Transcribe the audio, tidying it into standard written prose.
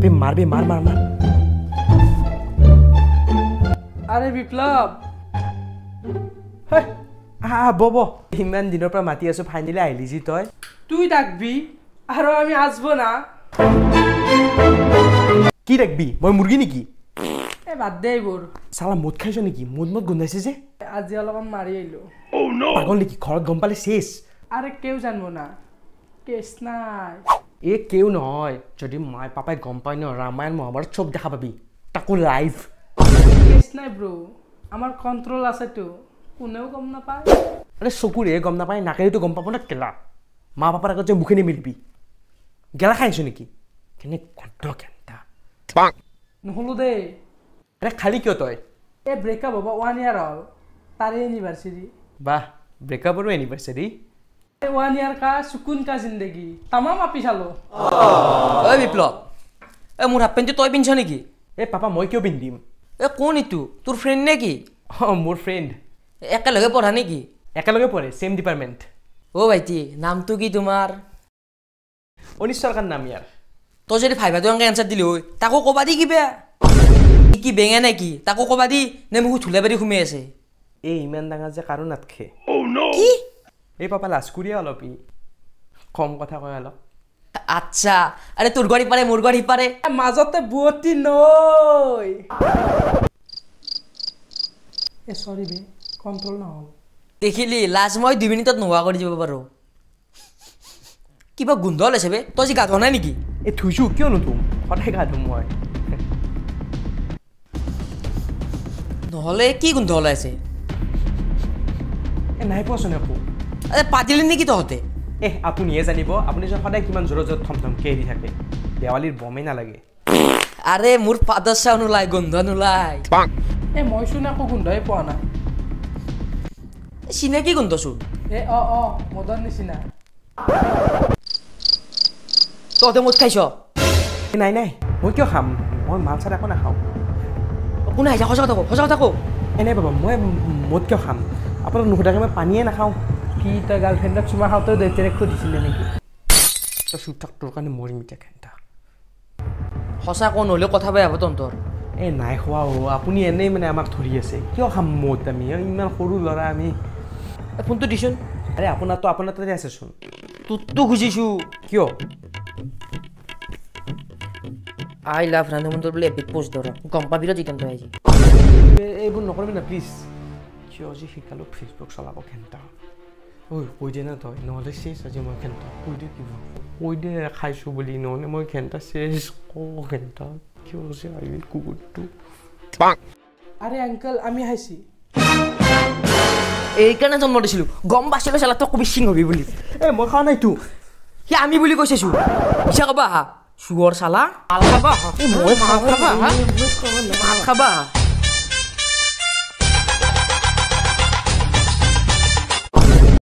बे मार बे मार मार मार। अरे विप्लव हाँ बो इन दिन पर माति आसो फाइनली आइली जी तय तु डाकबी और आमी आसबो ना कि डाकबी मैं मुर्गी निकी ए बाद दे बोर साला मद खाइस निकी मद मद गुंदाइसे जे आज अलग मारि आइलो ओ नो पागल निकी घर गम पाले शेष अरे केउ जानबो ना केस नाइ ए केउ नय जदि माय पापाय गम पाय न रामायण महाभारत सब देखा पाबी ताको लाइव केस नाइ ब्रो आमार कंट्रोल आसे तो कोनेउ गम ना पाय अरे सकुरे गम ना पाय नाकेउ तो गम पाबो ना केला माँ पापार आगे मुखे नहीं मिलबी गेला खाइस निकी नुलो दे अरे खाली क्यों तय ए ब्रेकअप हम 1 ईयर हल तार एनिवर्सरी वाह ब्रेकअप और एनिवर्सरी 1 ईयर का सुकून का जिंदगी तमाम आप पिछालो ओ विप्लव ए मोर हाफ पेंट तय पिनछ नेकी ए पापा मय क्यों पिनदिम ए कोन इतु तोर फ्रेंड ने की ओ मोर फ्रेंड एके लगे पढ़ा नेकी एके लगे पढ़े सेम डिपार्टमेंट ओ भाईती नाम तो की तुम्हार अनिश्वर का नाम यार तो जो भाई तो आंसर दिल ताको कबा दी कि बेंगे ना कि ताको कबा दी ने मुझे झूले बारी सुमे आसे ए इमान डांगा जे कारो नाटखे ओ नो की ए पापा लास्कुरिया अलप कम कथा कय अलप अच्छा अरे तोर गड़ी पारे मोर गड़ी पारे माजते बुती नय ए सॉरी बे कंट्रोल ना हो देखिली लास्ट मय 2 मिनिटत नवा कर दिबो पारो किबा गुंडल आसे बे तो जी गाधो ना नेकी ए थुसु क्यों न तुम हटाई गाधो मय नहले की गुंध हलायसे ए नाइ पसने को अरे पादिले ने की तो होते ए आपुन ये जानिबो आपुन जो हटाई किमान जोर जोर थम थम केरी थाके देवालिर बमे ना लागे अरे मोर पादसा नुलाय गुंध नुलाय ए मयसुना को गुंधय पाना सिने की गुंध सु ए अ अ मदन नि सिना तो ते मत खाइछो नाइ नाइ मय क्यों खाम मय माल सारा को ना खाओ कोना आइसा खसा थाको एने बाबा मय मत क्यों खाम आपन नुखटा के मैं पानी ना खाओ की त गर्लफ्रेंड चुमा खाओ तो देते खुद दिसिले नेकी तो सुथक तोर काने मोरि मिटा खंता खसा कोन होले कथा बाय हबतन तोर ए नाइ खवा हो आपुनी एने माने आमाक थरी आसे क्यों खाम मत आमी इमान खरु लरा आमी फोन तो दिसन अरे आपना तो आसे सुन तुत्तु खुजिसु क्यों आई लव रानू मंदर बोले एपिक पोस्ट दरो गंपा बिरो जितन तो आइजी ए बु नकरबे ना प्लीज जोजी हिकालो फेसबुक चलाबो खेंता ओय कोइ दे ना तो नले सेस आज म खेंता कोइ दे किबो कोइ दे खाइसु बोली नले म खेंता सेस को खेंता जोजी आई विल कुगुट्टू अरे अंकल आमी हाइसी ए कने जन्म दिसिलु गम बासिबे चला तो कबि सिंह हबि बोली ए म खा नाइ तु के आमी बोली कइसेसु इसा कबा शुगर साला माल खाबा माल खाबा